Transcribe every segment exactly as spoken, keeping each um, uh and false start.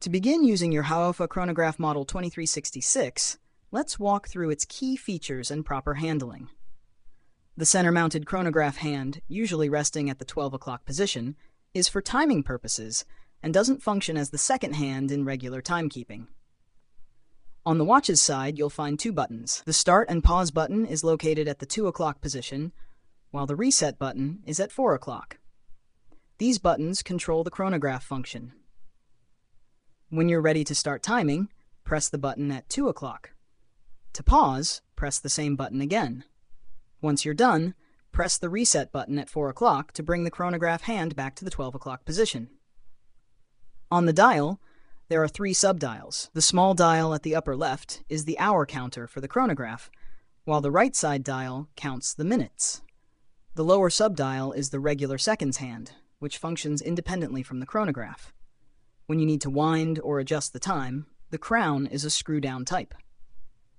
To begin using your HAOFA Chronograph Model twenty-three sixty-six, let's walk through its key features and proper handling. The center-mounted chronograph hand, usually resting at the twelve o'clock position, is for timing purposes and doesn't function as the second hand in regular timekeeping. On the watch's side, you'll find two buttons. The start and pause button is located at the two o'clock position, while the reset button is at four o'clock. These buttons control the chronograph function. When you're ready to start timing, press the button at two o'clock. To pause, press the same button again. Once you're done, press the reset button at four o'clock to bring the chronograph hand back to the twelve o'clock position. On the dial, there are three subdials. The small dial at the upper left is the hour counter for the chronograph, while the right side dial counts the minutes. The lower subdial is the regular seconds hand, which functions independently from the chronograph. When you need to wind or adjust the time, the crown is a screw-down type.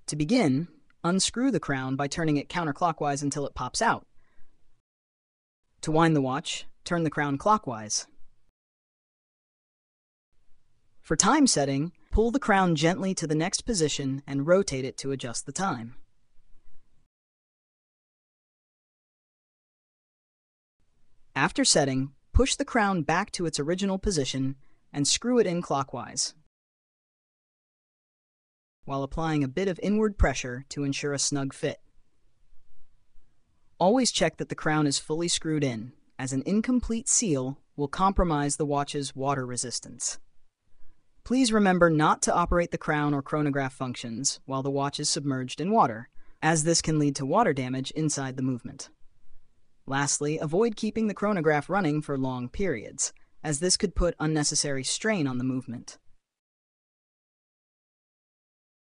To begin, unscrew the crown by turning it counterclockwise until it pops out. To wind the watch, turn the crown clockwise. For time setting, pull the crown gently to the next position and rotate it to adjust the time. After setting, push the crown back to its original position and screw it in clockwise, while applying a bit of inward pressure to ensure a snug fit. Always check that the crown is fully screwed in, as an incomplete seal will compromise the watch's water resistance. Please remember not to operate the crown or chronograph functions while the watch is submerged in water, as this can lead to water damage inside the movement. Lastly, avoid keeping the chronograph running for long periods, as this could put unnecessary strain on the movement.